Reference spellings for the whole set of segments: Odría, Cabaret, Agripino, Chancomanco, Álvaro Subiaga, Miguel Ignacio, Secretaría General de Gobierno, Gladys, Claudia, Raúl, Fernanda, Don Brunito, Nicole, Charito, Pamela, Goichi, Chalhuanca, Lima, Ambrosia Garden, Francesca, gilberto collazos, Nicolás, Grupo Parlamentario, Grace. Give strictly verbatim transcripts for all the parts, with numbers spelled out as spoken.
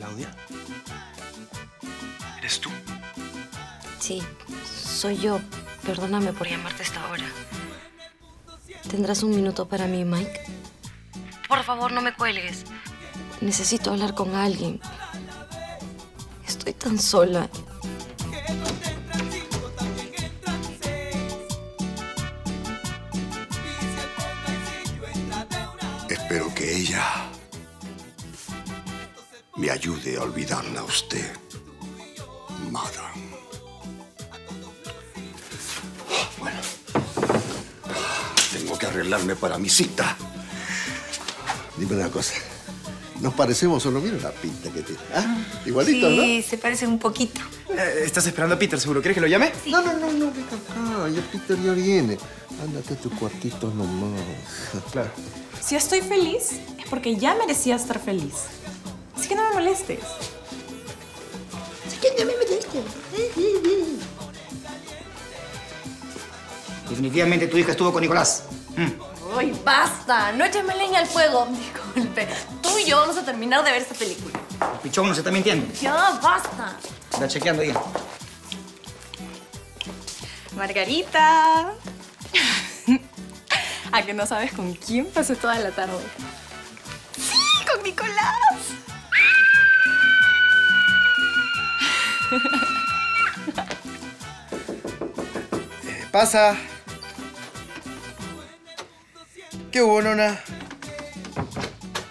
Claudia? ¿Eres tú? Sí, soy yo. Perdóname por llamarte a esta hora. ¿Tendrás un minuto para mí, Mike? Por favor, no me cuelgues. Necesito hablar con alguien. Estoy tan sola. Espero que ella me ayude a olvidarla a usted, madame. Bueno, tengo que arreglarme para mi cita. Dime una cosa. ¿Nos parecemos o no? Mira la pinta que tiene. ¿Ah? Igualito, sí, ¿no? Sí, se parece un poquito. Eh, ¿Estás esperando a Peter, seguro? ¿Quieres que lo llame? Sí. No, no, no, no, vete acá. Ya Peter ya viene. Ándate a tu cuartito nomás. Claro. Si yo estoy feliz, es porque ya merecía estar feliz. Así que no me molestes. Así que no me molestes. Definitivamente tu hija estuvo con Nicolás. Mm. ¡Ay, basta! No eches leña al fuego. Disculpe, tú y yo vamos a terminar de ver esta película. El pichón no se está mintiendo. Ya, basta. Está chequeando ahí. Margarita. ¿A que no sabes con quién pasé toda la tarde? ¡Sí! ¡Con Nicolás! eh, pasa. ¿Qué hubo, Nona?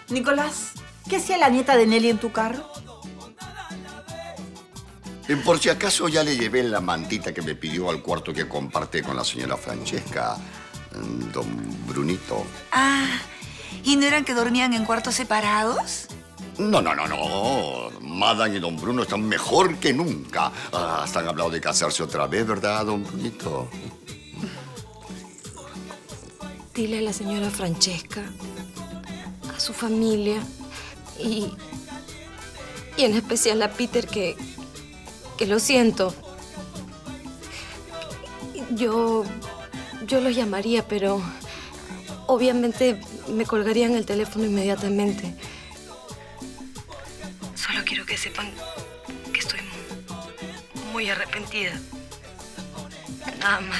Nicolás, ¿qué hacía la nieta de Nelly en tu carro? Por si acaso ya le llevé la mantita que me pidió al cuarto que comparte con la señora Francesca, don Brunito. Ah, ¿y no eran que dormían en cuartos separados? No, no, no, no. Madame y don Bruno están mejor que nunca. Ah, hasta han hablado de casarse otra vez, ¿verdad, don Brunito? Dile a la señora Francesca, a su familia y, y en especial a Peter que, que lo siento. Yo, yo los llamaría, pero obviamente me colgarían el teléfono inmediatamente. Solo quiero que sepan que estoy muy arrepentida. Nada más.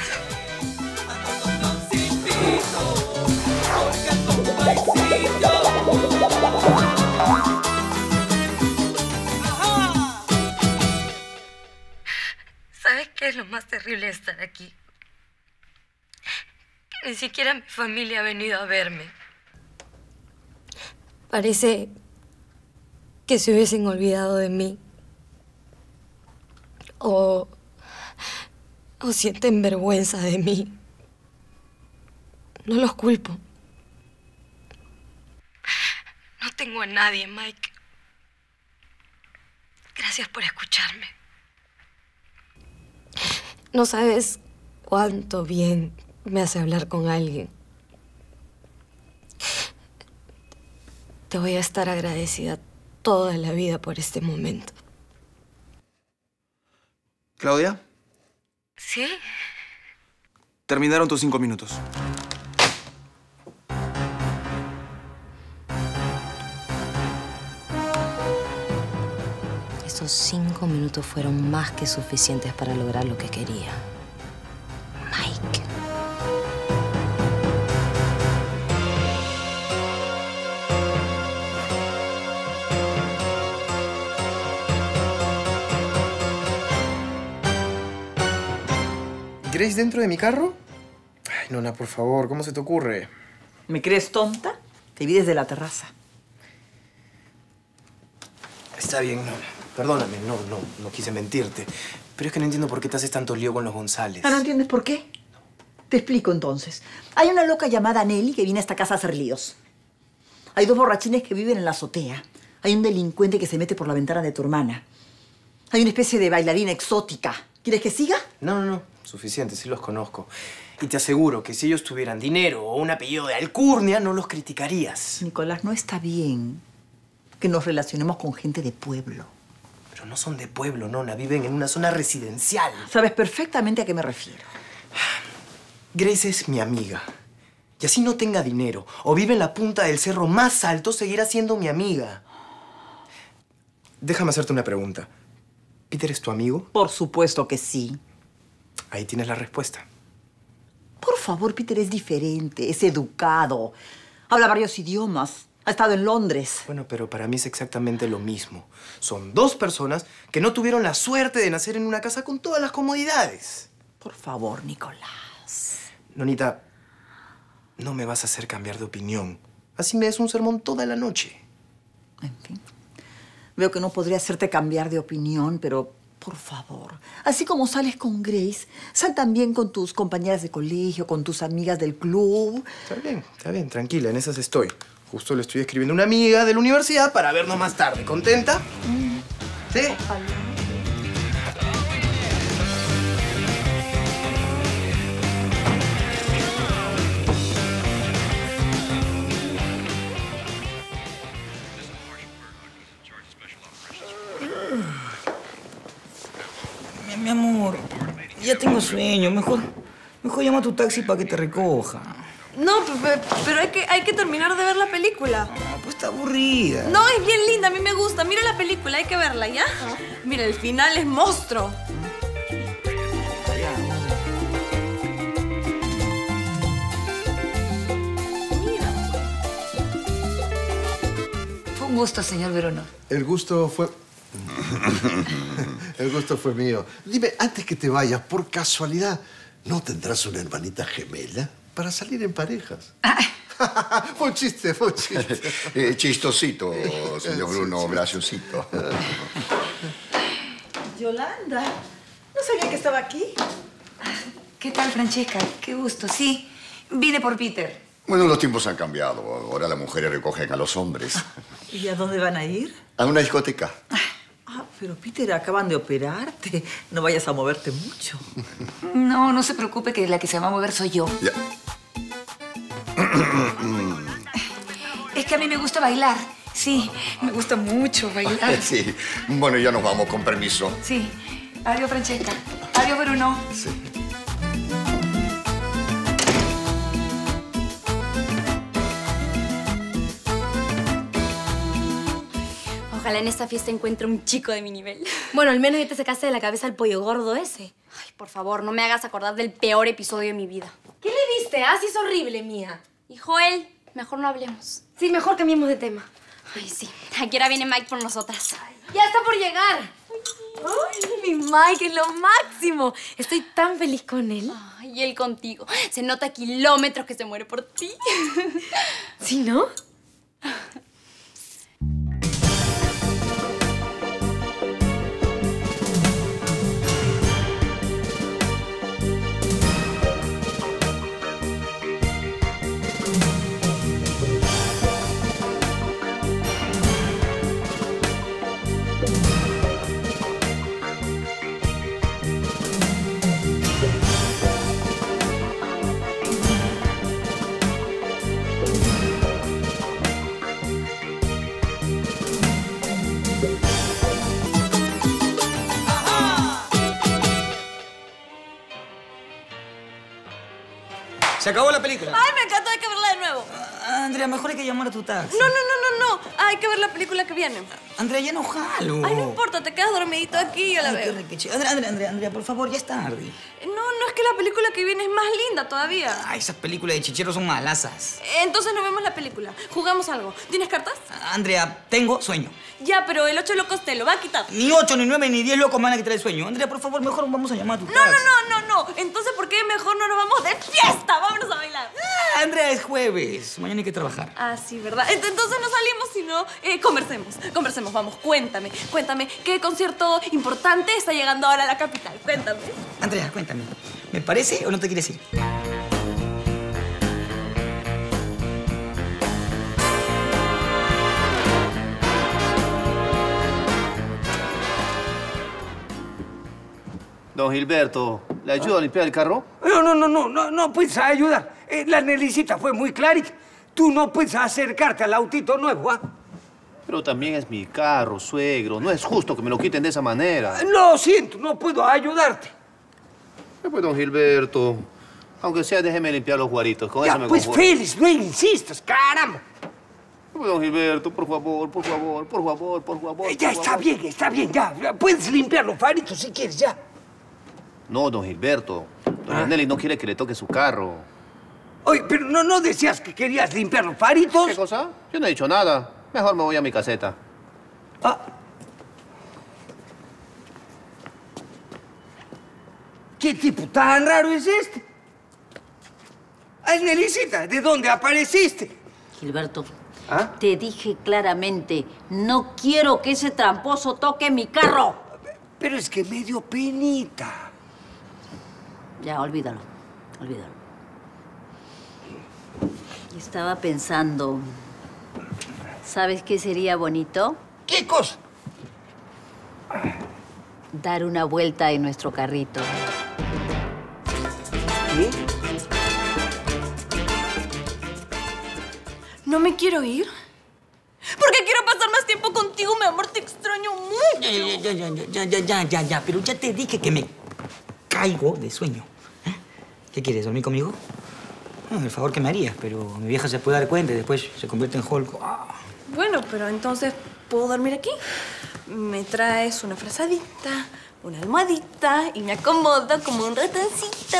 ¿Sabes qué es lo más terrible de estar aquí? Que ni siquiera mi familia ha venido a verme. Parece que se hubiesen olvidado de mí. O, o sienten vergüenza de mí. No los culpo. No tengo a nadie, Mike. Gracias por escucharme. No sabes cuánto bien me hace hablar con alguien. Te voy a estar agradecida toda la vida por este momento. ¿Claudia? ¿Sí? Terminaron tus cinco minutos. Esos cinco minutos fueron más que suficientes para lograr lo que quería. Mike. ¿Grace dentro de mi carro? Ay, Nona, por favor, ¿cómo se te ocurre? ¿Me crees tonta? Te vi desde la terraza. Está bien, Nona. Perdóname, no, no, no quise mentirte. Pero es que no entiendo por qué te haces tanto lío con los Gonzales. ¿No, no entiendes por qué? No. Te explico, entonces. Hay una loca llamada Nelly que viene a esta casa a hacer líos. Hay dos borrachines que viven en la azotea. Hay un delincuente que se mete por la ventana de tu hermana. Hay una especie de bailarina exótica. ¿Quieres que siga? No, no, no. Suficiente, sí los conozco. Y te aseguro que si ellos tuvieran dinero o un apellido de alcurnia, no los criticarías. Nicolás, no está bien que nos relacionemos con gente de pueblo. Pero no son de pueblo, Nona. Viven en una zona residencial. Sabes perfectamente a qué me refiero. Grace es mi amiga. Y así no tenga dinero o vive en la punta del cerro más alto, seguirá siendo mi amiga. déjame hacerte una pregunta. ¿Peter es tu amigo? Por supuesto que sí. Ahí tienes la respuesta. Por favor, Peter es diferente, es educado. Habla varios idiomas. Ha estado en Londres. Bueno, pero para mí es exactamente lo mismo. Son dos personas que no tuvieron la suerte de nacer en una casa con todas las comodidades. Por favor, Nicolás. Nonita, no me vas a hacer cambiar de opinión. Así me des un sermón toda la noche. En fin. Veo que no podría hacerte cambiar de opinión, pero por favor, así como sales con Grace, sal también con tus compañeras de colegio, con tus amigas del club. Está bien, está bien, tranquila, en esas estoy. Justo le estoy escribiendo a una amiga de la universidad para vernos más tarde. ¿Contenta? Mm. ¿Sí? Ojalá. Mi amor, ya tengo sueño. Mejor, mejor llama a tu taxi para que te recoja. No, pero hay que, hay que terminar de ver la película. Ah, pues está aburrida. No, es bien linda, a mí me gusta. Mira la película, hay que verla, ¿ya? Ah. Mira, el final es monstruo. Mira. Fue un gusto, señor Verona. El gusto fue... El gusto fue mío. Dime, antes que te vayas, por casualidad, ¿no tendrás una hermanita gemela para salir en parejas? Fue un chiste, fue un chiste. eh, chistosito, señor Bruno, graciosito. Yolanda, no sabía que estaba aquí. ¿Qué tal, Francesca? Qué gusto, sí. Vine por Peter. Bueno, los tiempos han cambiado. Ahora las mujeres recogen a los hombres. ¿Y a dónde van a ir? A una discoteca. Ah, pero Peter, acaban de operarte. No vayas a moverte mucho. No, no se preocupe que la que se va a mover soy yo. Ya. Es que a mí me gusta bailar. Sí, me gusta mucho bailar. Sí. Bueno, ya nos vamos, con permiso. Sí. Adiós, Francesca. Adiós, Bruno. Sí. Ojalá en esta fiesta encuentre un chico de mi nivel. Bueno, al menos ya te sacaste de la cabeza al pollo gordo ese. Ay, por favor, no me hagas acordar del peor episodio de mi vida. ¿Qué le diste? Ah, sí es horrible, Mía. Y Joel, mejor no hablemos. Sí, mejor cambiemos de tema. Ay, sí. Aquí ahora viene Mike por nosotras. Ay, ¡ya está por llegar! Ay, mi Mike es lo máximo. Estoy tan feliz con él. Ay, y él contigo. Se nota a kilómetros que se muere por ti. ¿Sí, no? Se acabó la película. Ay, me encantó, hay que verla de nuevo. Ah, Andrea, mejor hay que llamar a tu taxi. No, no, no, no, no. Hay que ver la película que viene. Andrea, ya no jalo. Ay, no importa, te quedas dormidito aquí y yo la Ay, veo. Qué Andrea, Andrea, Andrea, Andrea, por favor, ya es tarde. No, no, es que la película que viene es más linda todavía. Ay, esas películas de chicheros son malasas. Entonces no vemos la película. Jugamos algo. ¿Tienes cartas? Ah, Andrea, tengo sueño. Ya, pero el ocho locos te lo va a quitar. Ni ocho, ni nueve, ni diez locos me van a quitar el sueño. Andrea, por favor, mejor vamos a llamar a tu taxi. No, no, no, no, no. Entonces, ¿por qué mejor no nos vamos de fiesta? Vámonos a bailar. Ah, Andrea, es jueves. Mañana hay que trabajar. Ah, sí, ¿verdad? Entonces no salimos, sino eh, conversemos. Conversemos, vamos. Cuéntame, cuéntame qué concierto importante está llegando ahora a la capital. Cuéntame. Andrea, cuéntame. ¿Me parece o no te quieres ir? Don Gilberto, ¿le ayudo ¿Ah? a limpiar el carro? No, no, no, no, no, no puedes ayudar. Eh, la Nelicita fue muy clara. Tú no puedes acercarte al autito nuevo, ¿ah? Pero también es mi carro, suegro. No es justo que me lo quiten de esa manera. Lo siento, no puedo ayudarte. Eh, pues, don Gilberto, aunque sea, déjeme limpiar los guaritos. Con ya, eso me pues, conformo. Félix, no insistas, caramba. Don Gilberto, por favor, por favor, por favor, por favor. Ya está bien, está bien, ya. Puedes limpiar los faritos si quieres, ya. No, don Gilberto. Doña Nelly no quiere que le toque su carro. Oye, pero no, no decías que querías limpiar los faritos. ¿Qué cosa? Yo no he dicho nada. Mejor me voy a mi caseta. Ah. ¿Qué tipo tan raro es este? Ay, Nelicita, ¿de dónde apareciste? Gilberto, ¿ah? Te dije claramente, no quiero que ese tramposo toque mi carro. Pero es que me dio penita. Ya, olvídalo, olvídalo. Estaba pensando, ¿sabes qué sería bonito? ¿Qué cosa? Dar una vuelta en nuestro carrito. ¿Qué? ¿No me quiero ir? Porque quiero pasar más tiempo contigo, mi amor, te extraño mucho. Ya, ya, ya, ya, ya, ya, ya, ya, pero ya te dije que me caigo de sueño. ¿Eh? ¿Qué quieres, dormir conmigo? No, el favor que me harías, pero mi vieja se puede dar cuenta y después se convierte en Hulk. Oh. Bueno, pero entonces, ¿puedo dormir aquí? Me traes una frazadita, una almohadita y me acomodo como un ratoncito.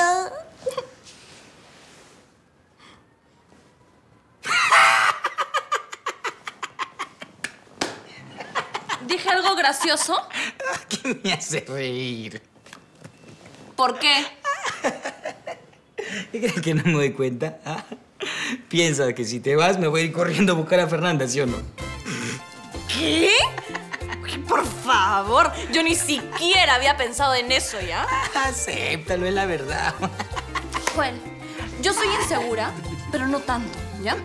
¿Dije algo gracioso? ¿Qué me hace reír? ¿Por qué? ¿Y crees que no me doy cuenta? ¿Ah? Piensas que si te vas me voy a ir corriendo a buscar a Fernanda, ¿sí o no? ¿Qué? Por favor, yo ni siquiera había pensado en eso, ¿ya? Acéptalo, es la verdad. Bueno, yo soy insegura, pero no tanto, ¿ya?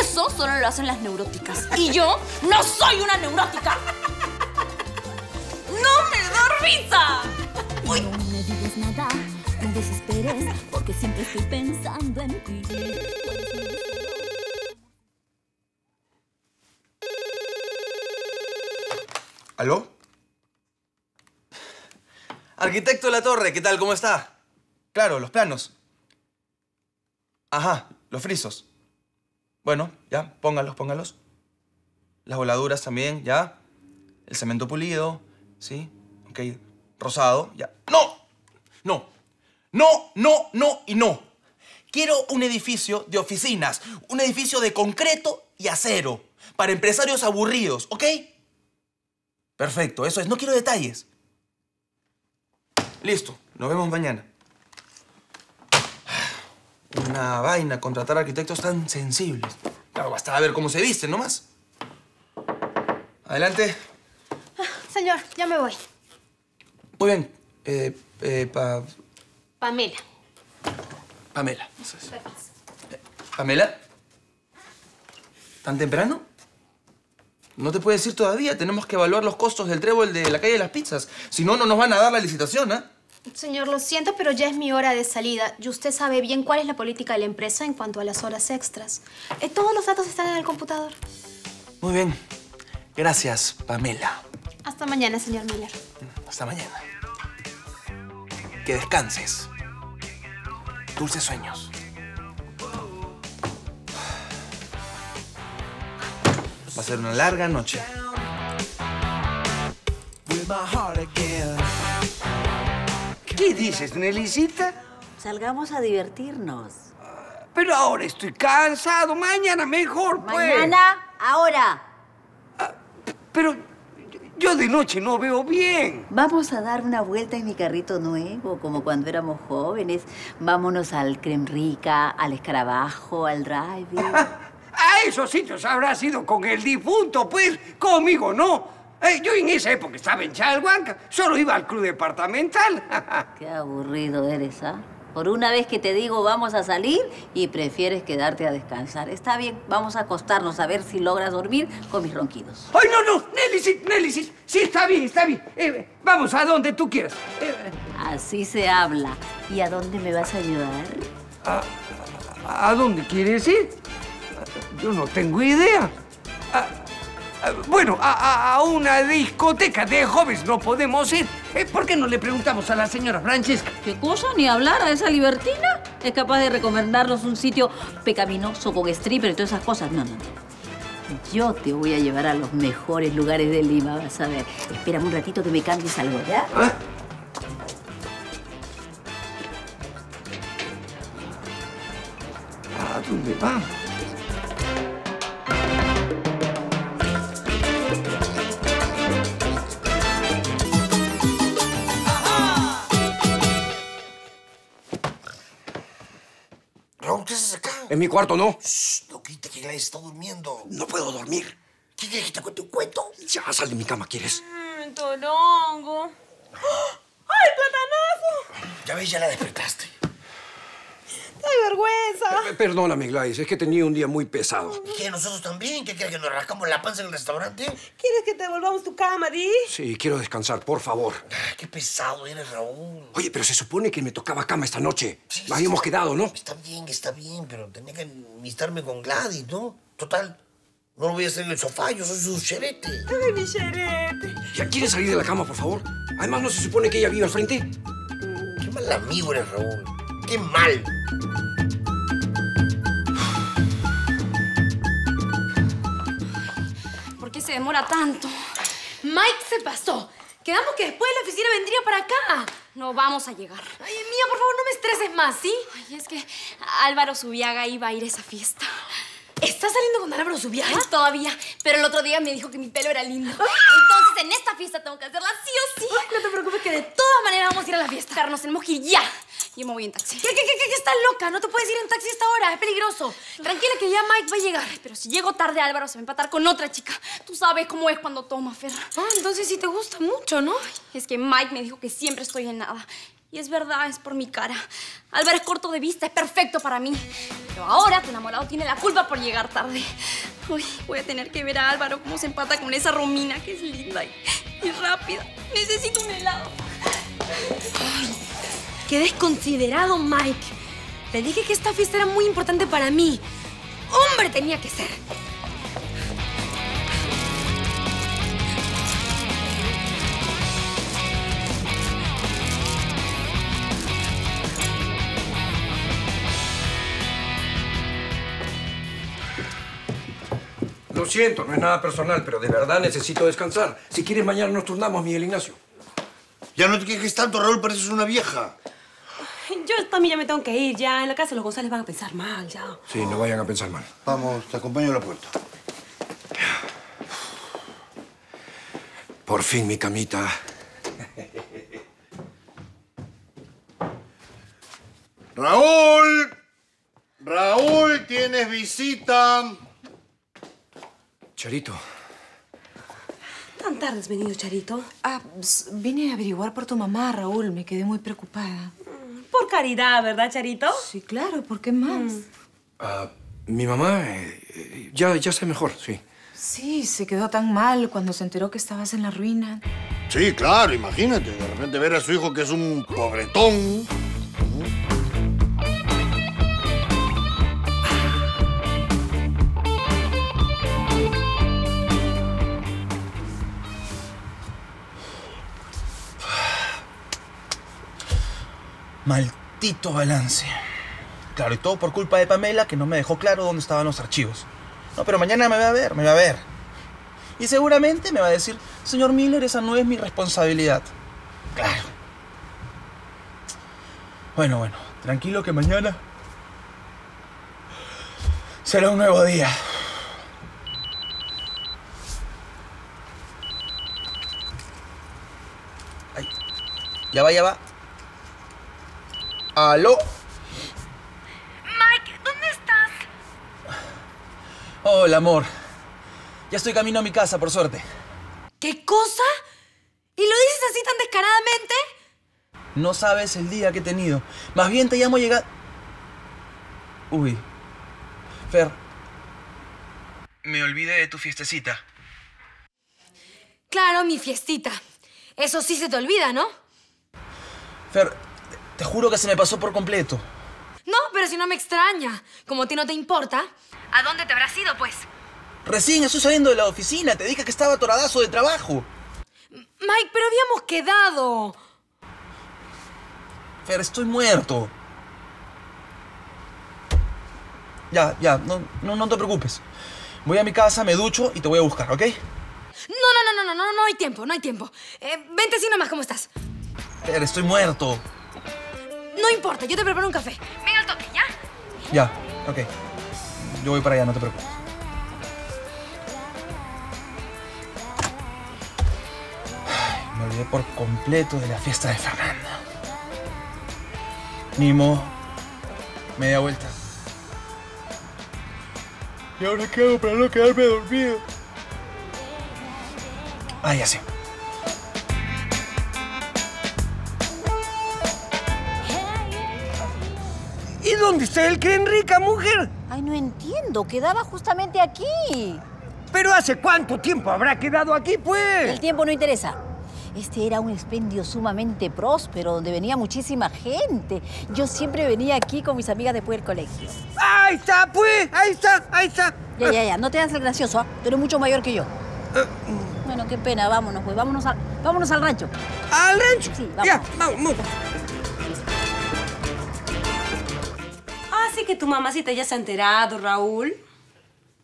Eso solo lo hacen las neuróticas. Y yo no soy una neurótica. ¡No me da risa! ¡Uy! No me digas nada. No desesperes, porque siempre estoy pensando en ti. ¿Aló? Arquitecto de la Torre, ¿qué tal? ¿Cómo está? Claro, los planos. Ajá, los frisos. Bueno, ya, póngalos, póngalos. Las voladuras también, ya. El cemento pulido, ¿sí? Ok, rosado, ya. ¡No! ¡No! No, no, no y no. Quiero un edificio de oficinas, un edificio de concreto y acero, para empresarios aburridos, ¿ok? Perfecto, eso es. No quiero detalles. Listo, nos vemos mañana. Una vaina contratar arquitectos tan sensibles. Claro, basta ver cómo se visten, nomás. Adelante. Ah, señor, ya me voy. Muy bien. Eh, eh, pa... Pamela. Pamela. Eso es. eh, ¿Pamela? ¿Tan temprano? No te puedes ir todavía. Tenemos que evaluar los costos del trébol de la calle de las pizzas. Si no, no nos van a dar la licitación, ¿ah? ¿eh? Señor, lo siento, pero ya es mi hora de salida. Y usted sabe bien cuál es la política de la empresa en cuanto a las horas extras. Eh, todos los datos están en el computador. Muy bien. Gracias, Pamela. Hasta mañana, señor Miller. Hasta mañana. Que descanses. Dulces sueños. Va a ser una larga noche. ¿Qué dices, Nelicita? Salgamos a divertirnos. Uh, pero ahora estoy cansado. Mañana mejor, pues. Mañana, ahora. Uh, pero yo de noche no veo bien. Vamos a dar una vuelta en mi carrito nuevo, como cuando éramos jóvenes. Vámonos al Creme Rica, al Escarabajo, al Drive-In. A esos sitios habrás ido con el difunto, pues. Conmigo no. Eh, yo en esa época estaba en Chalhuanca. Solo iba al club departamental. Qué aburrido eres, ¿ah? ¿eh? Por una vez que te digo vamos a salir y prefieres quedarte a descansar. Está bien, vamos a acostarnos a ver si logras dormir con mis ronquidos. ¡Ay, no, no! Nelly, sí, Nelly, sí, sí está bien, está bien. Eh, vamos a donde tú quieras. Eh, Así se habla. ¿Y a dónde me vas a ayudar? ¿A, a, a dónde quieres ir? Yo no tengo idea. A, a, bueno, a, a una discoteca de jóvenes no podemos ir. ¿Por qué no le preguntamos a la señora Francesca? ¿Qué cosa? ¿Ni hablar a esa libertina? Es capaz de recomendarnos un sitio pecaminoso con stripper y todas esas cosas. No, no, no. Yo te voy a llevar a los mejores lugares de Lima, vas a ver. Espérame un ratito que me cambies algo, ¿ya? ¿Ah? ¿A dónde va? Raúl, ¿qué haces acá? En mi cuarto, ¿no? Shh, no quita que Gladys está durmiendo. No puedo dormir. ¿Quieres que te cuente un cuento? Ya, sal de mi cama, ¿quieres? Mmm, torongo. ¡Ay, platanazo! Ya ves, ya la despertaste. ¡Ay, vergüenza! Eh, perdóname, Gladys, es que tenía un día muy pesado. ¿Y qué, nosotros también? ¿Qué quieres, que nos rascamos la panza en el restaurante? ¿Quieres que te devolvamos tu cama, Di? Sí, quiero descansar, por favor. Ay, qué pesado eres, Raúl. Oye, pero se supone que me tocaba cama esta noche. Sí, habíamos sí, quedado, ¿no? Está bien, está bien, pero tenía que amistarme con Gladys, ¿no? Total, no lo voy a hacer en el sofá, yo soy su cherete. ¡Ay, mi cherete! ¿Ya quieres salir de la cama, por favor? Además, ¿no se supone que ella vive al frente? Qué mal amigo eres, Raúl. ¡Qué mal! ¿Por qué se demora tanto? Mike se pasó. Quedamos que después de la oficina vendría para acá. No vamos a llegar. Ay, Mía, por favor, no me estreses más, ¿sí? Ay, es que Álvaro Subiaga iba a ir a esa fiesta. ¿Estás saliendo con Álvaro Subiaga? ¿Ah? Todavía, pero el otro día me dijo que mi pelo era lindo. ¡Ah! Entonces en esta fiesta tengo que hacerla sí o sí. No te preocupes que de todas maneras vamos a ir a la fiesta. Carlos, tenemos que ir ya. Yo me voy en taxi. ¿Qué, qué, qué, qué? ¿Estás loca? No te puedes ir en taxi a esta hora, es peligroso. Tranquila que ya Mike va a llegar. Pero si llego tarde, Álvaro se va a empatar con otra chica. Tú sabes cómo es cuando toma, Ferra. Ah, entonces sí te gusta mucho, ¿no? Ay, es que Mike me dijo que siempre estoy en nada. Y es verdad, es por mi cara. Álvaro es corto de vista, es perfecto para mí. Pero ahora tu enamorado tiene la culpa por llegar tarde. Uy, voy a tener que ver a Álvaro cómo se empata con esa Romina, que es linda y, y rápida. Necesito un helado. Ay, qué desconsiderado, Mike. Le dije que esta fiesta era muy importante para mí. ¡Hombre, tenía que ser! Lo siento, no es nada personal, pero de verdad necesito descansar. Si quieres, mañana nos turnamos, Miguel Ignacio. Ya no te quejes tanto, Raúl, pareces una vieja. Yo también ya me tengo que ir, ya. En la casa los Gonzales van a pensar mal, ya. Sí, no vayan a pensar mal. Vamos, te acompaño a la puerta. Por fin, mi camita. ¡Raúl! ¡Raúl, tienes visita! Charito. ¿Tan tarde has venido, Charito? Ah, vine a averiguar por tu mamá, Raúl. Me quedé muy preocupada. Por caridad, ¿verdad, Charito? Sí, claro. ¿Por qué más? Mm. Ah, mi mamá eh, ya, ya está mejor, sí. Sí, se quedó tan mal cuando se enteró que estabas en la ruina. Sí, claro. Imagínate. De repente ver a su hijo que es un pobretón. Maldito balance. Claro, y todo por culpa de Pamela, que no me dejó claro dónde estaban los archivos. No, pero mañana me va a ver, me va a ver. Y seguramente me va a decir, señor Miller, esa no es mi responsabilidad. Claro. Bueno, bueno, tranquilo que mañana será un nuevo día. Ay. Ya va, ya va. ¿Aló? Mike, ¿dónde estás? Hola, amor. Ya estoy camino a mi casa, por suerte. ¿Qué cosa? ¿Y lo dices así tan descaradamente? No sabes el día que he tenido. Más bien te llamo a llegar... Uy. Fer. Me olvidé de tu fiestecita. Claro, mi fiestita. Eso sí se te olvida, ¿no? Fer... Te juro que se me pasó por completo. No, pero si no me extraña. Como a ti no te importa, ¿a dónde te habrás ido, pues? Recién estoy saliendo de la oficina. Te dije que estaba atoradazo de trabajo. Mike, pero habíamos quedado. Fer, estoy muerto. Ya, ya. No, no, no te preocupes. Voy a mi casa, me ducho y te voy a buscar, ¿ok? No, no, no, no, no, no, no hay tiempo, no hay tiempo. Eh, vente así nomás, ¿cómo estás? Pero estoy muerto. No importa, yo te preparo un café. Venga al toque, ¿ya? Ya, ok. Yo voy para allá, no te preocupes. Ay, me olvidé por completo de la fiesta de Fernanda. Ni modo. Media vuelta. ¿Y ahora qué hago para no quedarme dormido? Ah, ya sé. ¿Y dónde está el creen rica, mujer? Ay, no entiendo. Quedaba justamente aquí. ¿Pero hace cuánto tiempo habrá quedado aquí, pues? El tiempo no interesa. Este era un expendio sumamente próspero, donde venía muchísima gente. Yo siempre venía aquí con mis amigas después del colegio. ¡Ahí está, pues! ¡Ahí está! ¡Ahí está! Ya, ya, ya. No te hagas el gracioso, ¿ah? ¿eh? Tú eres mucho mayor que yo. Uh, bueno, qué pena. Vámonos, pues. Vámonos al, vámonos al rancho. ¿Al rancho? Sí, vamos. Ya, vamos. Así que tu mamacita ya se ha enterado, Raúl.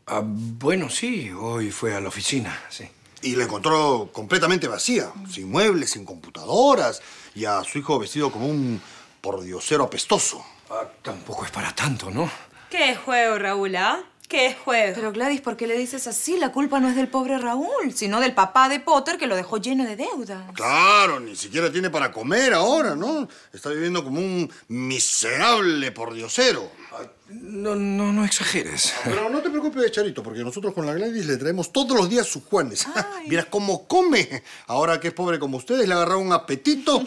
Ah, bueno, sí. Hoy fue a la oficina, sí. Y la encontró completamente vacía, sin muebles, sin computadoras, y a su hijo vestido como un pordiosero apestoso. Ah, tampoco es para tanto, ¿no? Qué juego, Raúl, ¿ah? Qué juego. Pero, Gladys, ¿por qué le dices así? La culpa no es del pobre Raúl, sino del papá de Potter, que lo dejó lleno de deudas. Claro, ni siquiera tiene para comer ahora, ¿no? Está viviendo como un miserable pordiosero. Ay, No, no, no exageres. Pero no te preocupes, Charito, porque nosotros con la Gladys le traemos todos los días sus juanes. Miras cómo come. Ahora que es pobre como ustedes, le agarra un apetito.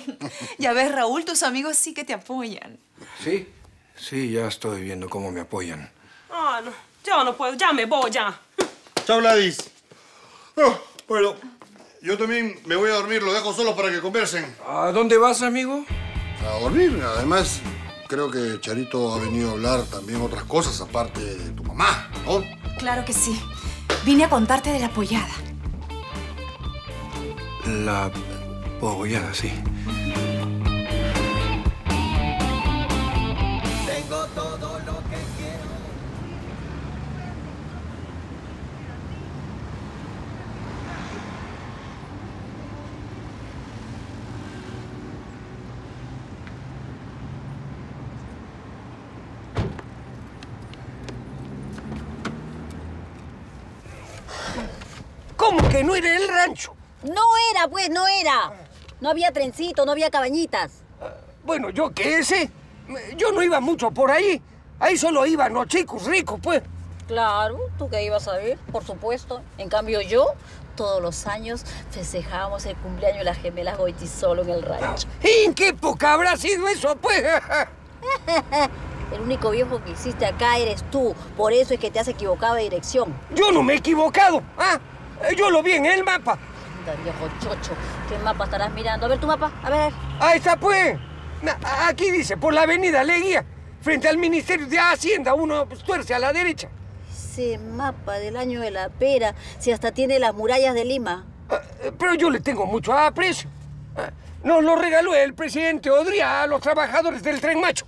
Ya ves, Raúl, tus amigos sí que te apoyan. ¿Sí? Sí, ya estoy viendo cómo me apoyan. Ah, no. Yo no puedo. Ya me voy, ya. Chao, Gladys. Oh, bueno, yo también me voy a dormir. Lo dejo solo para que conversen. ¿A dónde vas, amigo? A dormir. Además... creo que Charito ha venido a hablar también otras cosas, aparte de tu mamá, ¿no? Claro que sí. Vine a contarte de la pollada. La pollada, sí. Tengo todo lo que quiero. Que no era el rancho. No era, pues, no era. No había trencito, no había cabañitas. Bueno, yo qué sé. Yo no iba mucho por ahí. Ahí solo iban los chicos ricos, pues. Claro, tú que ibas a ver, por supuesto. En cambio, yo, todos los años, festejábamos el cumpleaños de las gemelas Goichi solo en el rancho. ¿Y en qué época habrá sido eso, pues? El único viejo que hiciste acá eres tú. Por eso es que te has equivocado de dirección. Yo no me he equivocado, ¿ah? Yo lo vi en el mapa. Anda, viejo chocho. ¿Qué mapa estarás mirando? A ver tu mapa, a ver. Ahí está, pues. Aquí dice, por la avenida Leguía, frente al Ministerio de Hacienda, uno tuerce a la derecha. Ese mapa del año de la pera, si hasta tiene las murallas de Lima. Ah, pero yo le tengo mucho aprecio. Nos lo regaló el presidente Odría a los trabajadores del Tren Macho.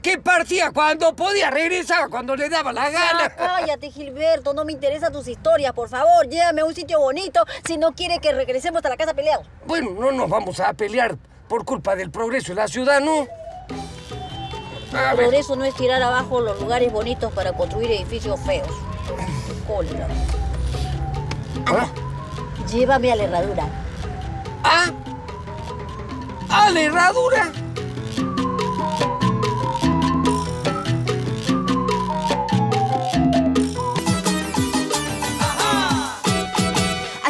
Que partía cuando podía, regresaba cuando le daba la gana. Ah, cállate, Gilberto. No me interesan tus historias. Por favor, llévame a un sitio bonito si no quiere que regresemos a la casa peleados. Bueno, no nos vamos a pelear por culpa del progreso de la ciudad, ¿no? El progreso no es tirar abajo los lugares bonitos para construir edificios feos. Cólera. ¿Ah? Llévame a la herradura. ¿Ah? ¿A la herradura?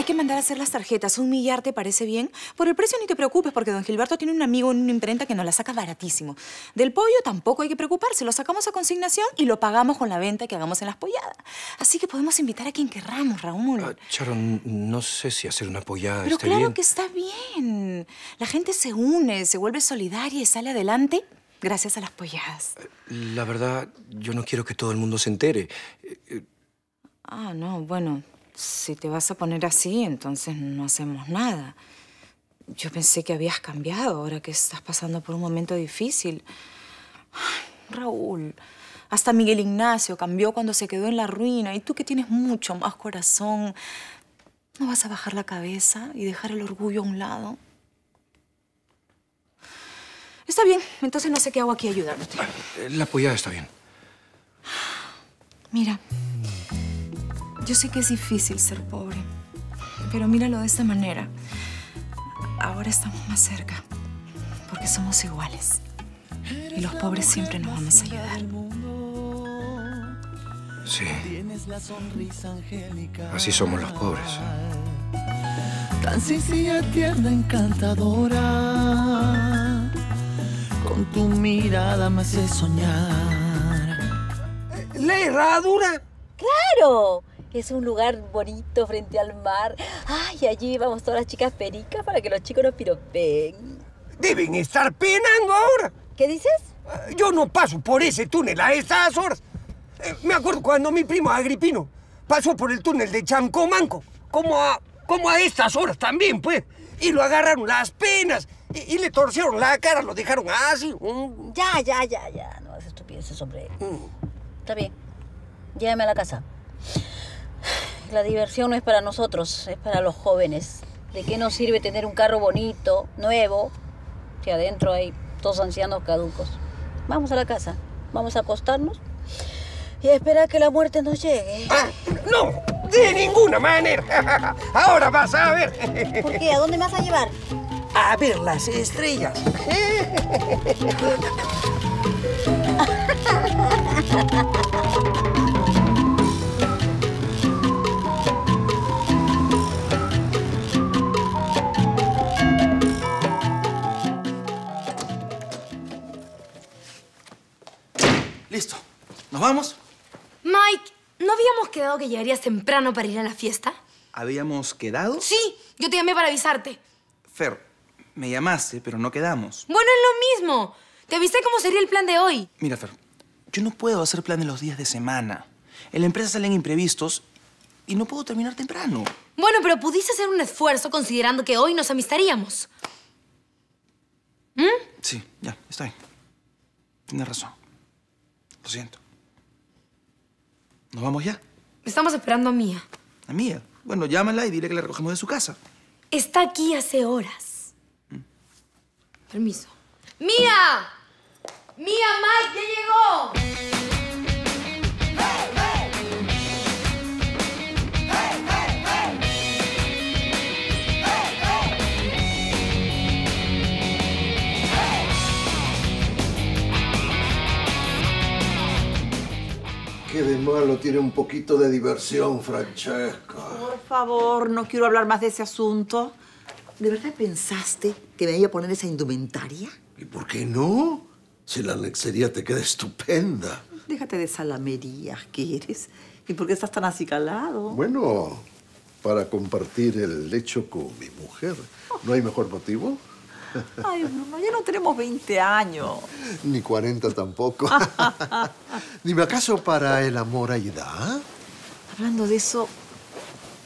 Que mandar a hacer las tarjetas, un millar, ¿te parece bien? Por el precio ni te preocupes, porque don Gilberto tiene un amigo en una imprenta que nos la saca baratísimo. Del pollo tampoco hay que preocuparse, lo sacamos a consignación y lo pagamos con la venta que hagamos en las polladas. Así que podemos invitar a quien querramos, Raúl. Ah, Charon, no sé si hacer una pollada está bien. Pero claro que está bien. La gente se une, se vuelve solidaria y sale adelante gracias a las polladas. La verdad, yo no quiero que todo el mundo se entere. Ah, no, bueno... si te vas a poner así, entonces no hacemos nada. Yo pensé que habías cambiado ahora que estás pasando por un momento difícil. Ay, Raúl, Hasta Miguel Ignacio cambió cuando se quedó en la ruina. Y tú que tienes mucho más corazón, ¿no vas a bajar la cabeza y dejar el orgullo a un lado? Está bien, entonces no sé qué hago aquí ayudándote. La apoyada está bien. Mira, yo sé que es difícil ser pobre, pero míralo de esta manera. Ahora estamos más cerca, porque somos iguales. Y los pobres siempre nos vamos a ayudar. Sí. Así somos los pobres. Tan sencilla, tierna, encantadora. Con tu mirada me hace soñar. ¿La herradura? ¡Claro! Es un lugar bonito frente al mar. Ay, allí vamos todas las chicas pericas para que los chicos nos piropeen. Deben estar penando ahora. ¿Qué dices? Yo no paso por ese túnel a estas horas. Eh, me acuerdo cuando mi primo Agripino pasó por el túnel de Chancomanco, como a, como a estas horas también, pues. Y lo agarraron las penas y, y le torcieron la cara, lo dejaron así. Mm. Ya, ya, ya, ya. No hagas estupideces, hombre. Mm. Está bien. Llévame a la casa. La diversión no es para nosotros, es para los jóvenes. ¿De qué nos sirve tener un carro bonito, nuevo, si adentro hay dos ancianos caducos? Vamos a la casa, vamos a acostarnos y a esperar que la muerte nos llegue. Ah, ¡no! ¡De ninguna manera! Ahora vas a ver. ¿Por qué? ¿A dónde me vas a llevar? A ver las estrellas. Listo. ¿Nos vamos? Mike, ¿no habíamos quedado que llegarías temprano para ir a la fiesta? ¿Habíamos quedado? Sí, yo te llamé para avisarte. Fer, me llamaste, pero no quedamos. Bueno, es lo mismo. Te avisé cómo sería el plan de hoy. Mira, Fer, yo no puedo hacer planes los días de semana. En la empresa salen imprevistos y no puedo terminar temprano. Bueno, pero pudiste hacer un esfuerzo considerando que hoy nos amistaríamos. ¿Mm? Sí, ya, está bien. Tienes razón. Lo siento. ¿Nos vamos ya? Estamos esperando a Mía. ¿A Mía? Bueno, llámala y dile que la recogemos de su casa. Está aquí hace horas. ¿Mm? Permiso. ¡Mía! ¡Mía, Mike, ya llegó! ¿Qué de malo tiene un poquito de diversión, Francesca? Por favor, no quiero hablar más de ese asunto. ¿De verdad pensaste que me iba a poner esa indumentaria? ¿Y por qué no? Si la lencería te queda estupenda. Déjate de salamerías, ¿qué eres? ¿Y por qué estás tan acicalado? Bueno, para compartir el lecho con mi mujer. ¿No hay mejor motivo? Ay, Bruno, ya no tenemos veinte años. Ni cuarenta tampoco. Dime, ¿acaso para el amor hay edad? Hablando de eso,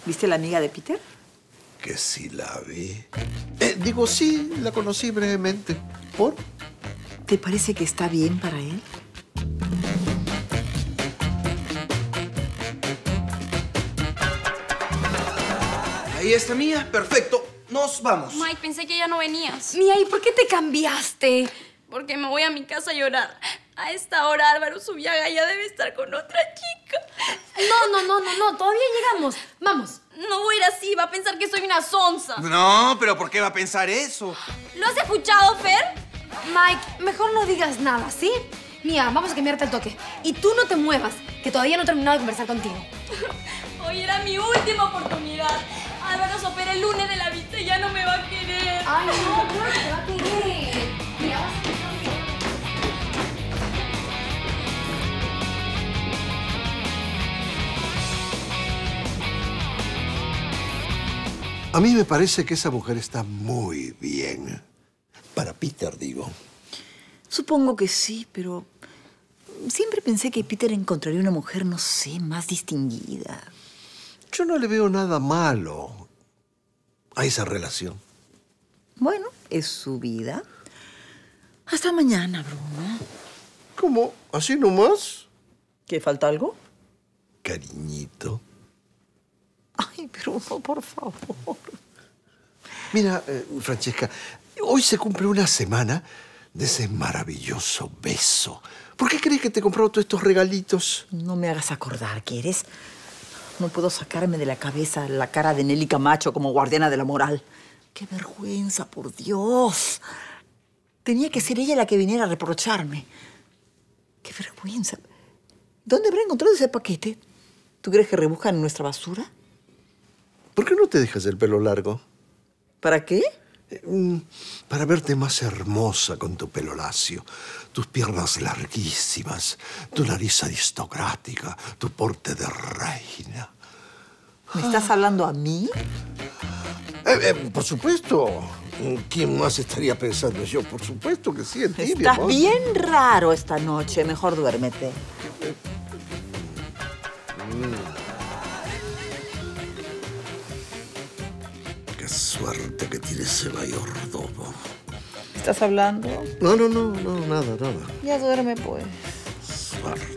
¿viste la amiga de Peter? Que sí la vi. Eh, digo, sí, la conocí brevemente. ¿Por? ¿Te parece que está bien para él? Ahí está Mía, perfecto. Nos vamos. Mike, pensé que ya no venías. Mía, ¿y por qué te cambiaste? Porque me voy a mi casa a llorar. A esta hora Álvaro Subiaga ya debe estar con otra chica. No, no, no, no, no. Todavía llegamos. Vamos. No voy a ir así. Va a pensar que soy una sonsa. No, pero ¿por qué va a pensar eso? ¿Lo has escuchado, Fer? Mike, mejor no digas nada, ¿sí? Mía, vamos a cambiarte al toque. Y tú no te muevas, que todavía no he terminado de conversar contigo. Hoy era mi última oportunidad. Álvaro se opera el lunes de la vista y ya no me va a querer. Ay, no, claro que te va a querer. Mira, vas a querer. A mí me parece que esa mujer está muy bien. Para Peter, digo. Supongo que sí, pero siempre pensé que Peter encontraría una mujer, no sé, más distinguida. Yo no le veo nada malo a esa relación. Bueno, es su vida. Hasta mañana, Bruno. ¿Cómo? ¿Así nomás? ¿Qué, falta algo? Cariñito. Ay, Bruno, por favor. Mira, eh, Francesca, hoy se cumple una semana de ese maravilloso beso. ¿Por qué crees que te he comprado todos estos regalitos? No me hagas acordar, ¿quieres? No puedo sacarme de la cabeza la cara de Nelly Camacho como guardiana de la moral. ¡Qué vergüenza, por Dios! Tenía que ser ella la que viniera a reprocharme. ¡Qué vergüenza! ¿Dónde habrá encontrado ese paquete? ¿Tú crees que rebuscan en nuestra basura? ¿Por qué no te dejas el pelo largo? ¿Para qué? Para verte más hermosa con tu pelo lacio, tus piernas larguísimas, tu nariz aristocrática, tu porte de reina. ¿Me estás hablando a mí? Eh, eh, por supuesto. ¿Quién más estaría pensando yo? Por supuesto que sí, en ti, mi amor. Estás bien raro esta noche. Mejor duérmete. Qué suerte que tiene ese mayordomo. ¿Estás hablando? No, no, no, no, nada, nada. Ya duerme, pues. Suerte.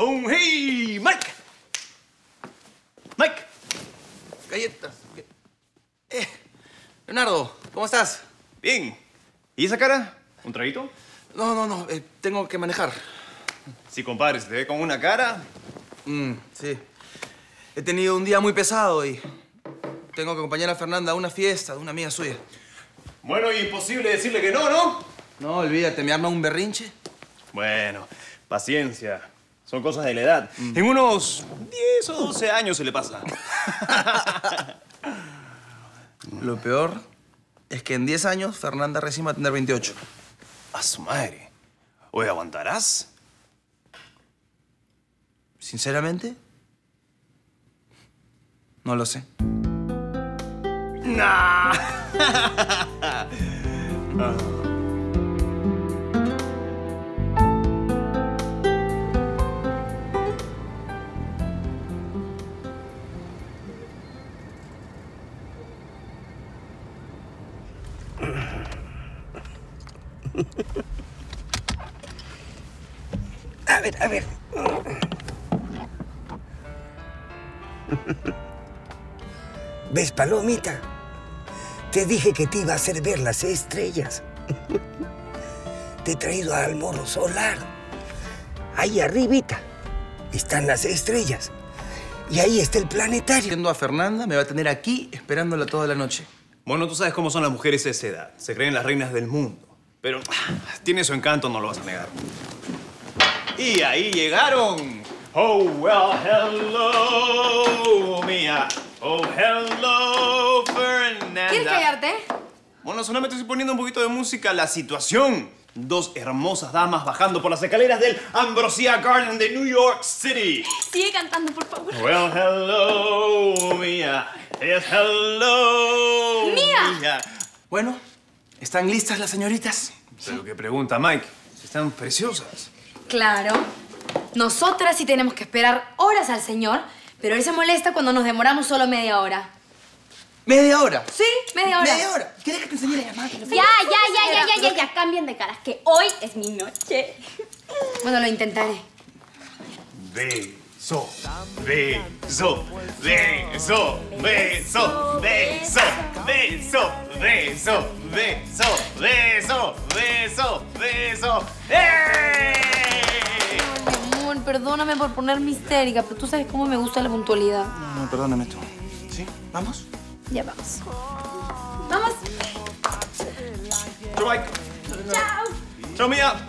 Oh, hey, Mike. Mike. Galletas. Eh, Leonardo, ¿cómo estás? Bien. ¿Y esa cara? ¿Un traguito? No, no, no. Eh, tengo que manejar. Sí, compadre, ¿se te ve con una cara? Mm, sí. He tenido un día muy pesado y tengo que acompañar a Fernanda a una fiesta de una amiga suya. Bueno, imposible decirle que no, ¿no? No, olvídate. ¿Me arma un berrinche? Bueno. Paciencia. Son cosas de la edad. Mm. En unos diez o doce años se le pasa. Lo peor es que en diez años Fernanda recién va a tener veintiocho. ¡A su madre! Oye, ¿aguantarás? Sinceramente, no lo sé. ¡Nah! uh. A ver, a ver. ¿Ves, palomita? Te dije que te iba a hacer ver las estrellas. Te he traído al Morro Solar. Ahí arribita están las estrellas. Y ahí está el planetario. Yendo a Fernanda, me va a tener aquí esperándola toda la noche. Bueno, tú sabes cómo son las mujeres de esa edad. Se creen las reinas del mundo. Pero tiene su encanto, no lo vas a negar. Y ahí llegaron. Oh, well, hello, Mía. Oh, hello, Fernanda. ¿Quieres callarte? Bueno, solamente estoy poniendo un poquito de música a la situación. Dos hermosas damas bajando por las escaleras del Ambrosia Garden de New York City. Sigue cantando, por favor. Well, hello, Mía. Yes, hello, Mía. Mía. Bueno, ¿están listas las señoritas? Pero qué pregunta, Mike. Están preciosas. Claro. Nosotras sí tenemos que esperar horas al señor, pero él se molesta cuando nos demoramos solo media hora. ¿Media hora? Sí, media hora. ¿Media hora? ¿Quieres que te enseñe la llamada? Ya, ya, ya, ya, ya, ya, ya. Cambien de caras, que hoy es mi noche. Bueno, lo intentaré. Beso, beso, beso, beso, beso, beso, beso, beso, beso, beso, beso. ¡Eh! Mi amor, perdóname por ponerme histérica, pero tú sabes cómo me gusta la puntualidad. No, no, perdóname tú. ¿Sí? ¿Vamos? Ya vamos. ¡Vamos! ¡Chau, Mike! ¡Chao! ¡Chao, Mía!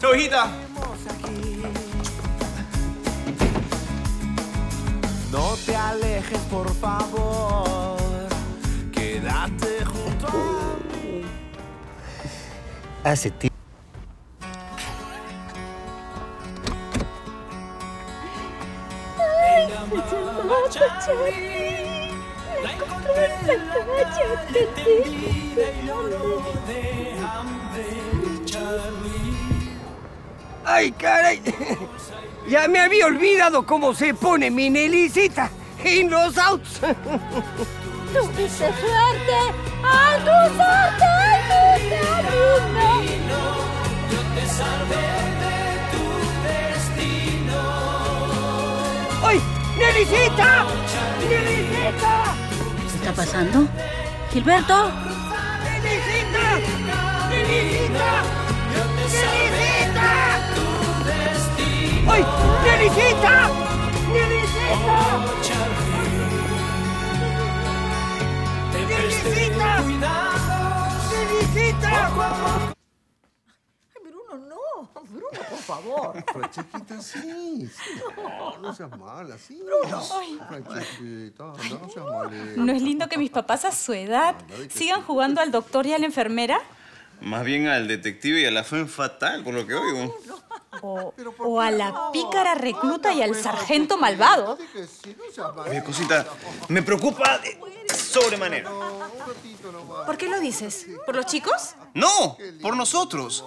¡Chao, hijita! No te alejes, por favor. Quédate junto a mí. Hace tiempo. ¡Ay, se la encontré en te vi, yo no de ¡ay, caray! Ya me había olvidado cómo se pone mi Nelicita. y los outs. Tuviste suerte, a tu suerte, a tu suerte. Yo te salvé de tu destino. ¡Ay! ¡Nelicita! ¡Nelicita! ¿Qué está pasando? ¿Gilberto? ¡Nelicita! ¡Nelicita! ¡Nelicita! ¡Ay! ¡Nelicita! ¡Nelicita! ¡Nelicita! No, Bruno, por favor. Francesquita, sí. No, no seas mala, sí. Bruno. Francesquita, no seas mala. ¿No es lindo que mis papás a su edad sigan jugando al doctor y a la enfermera? Más bien al detective y a la fe fatal, por lo que oigo. O, o a la pícara recluta y al sargento malvado. Oye, cosita, me preocupa de sobremanera. ¿Por qué lo dices? ¿Por los chicos? No, por nosotros.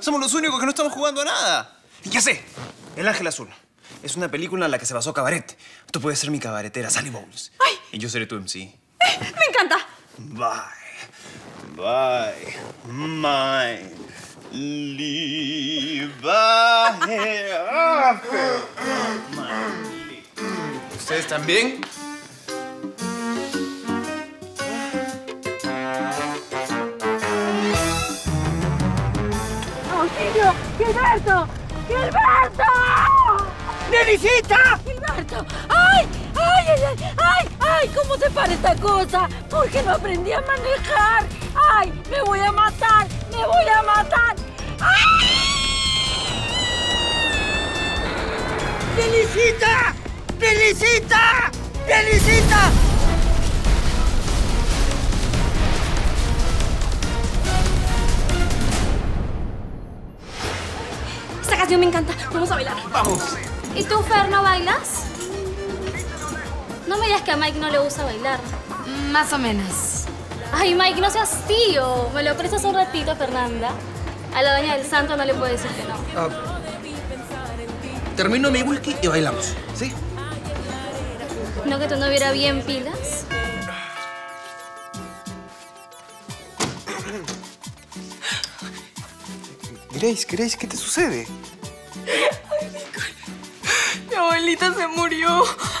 Somos los únicos que no estamos jugando a nada. Ya sé, El Ángel Azul. Es una película en la que se basó Cabaret. Tú puedes ser mi cabaretera, Sally Bowles. Ay. Y yo seré tu M C. Eh, ¡Me encanta! Bye. Bye. My. Liba. ¿Ustedes también? ¡Gilberto! ¡Gilberto! ¡Nelicita! ¡Gilberto! ¡Ay! ¡Ay, ay, ay! ¡Ay, ay! ¿Cómo se para esta cosa? ¿Por qué no aprendí a manejar? ¡Ay! ¡Me voy a matar! ¡Me voy a matar! ¡Ay! ¡Nelicita! ¡Nelicita! ¡Nelicita! Esta canción me encanta. Vamos a bailar. Vamos. ¿Y tú, Fer, no bailas? No me digas que a Mike no le gusta bailar. Más o menos. Ay, Mike, no seas tío. Me lo prestas un ratito, Fernanda. A la doña del santo no le puedo decir que no. Uh, termino mi whisky y bailamos, ¿sí? ¿No que tu novio era bien pilas? Grace, Grace, ¿qué te sucede? Ay, Nicole, mi abuelita se murió.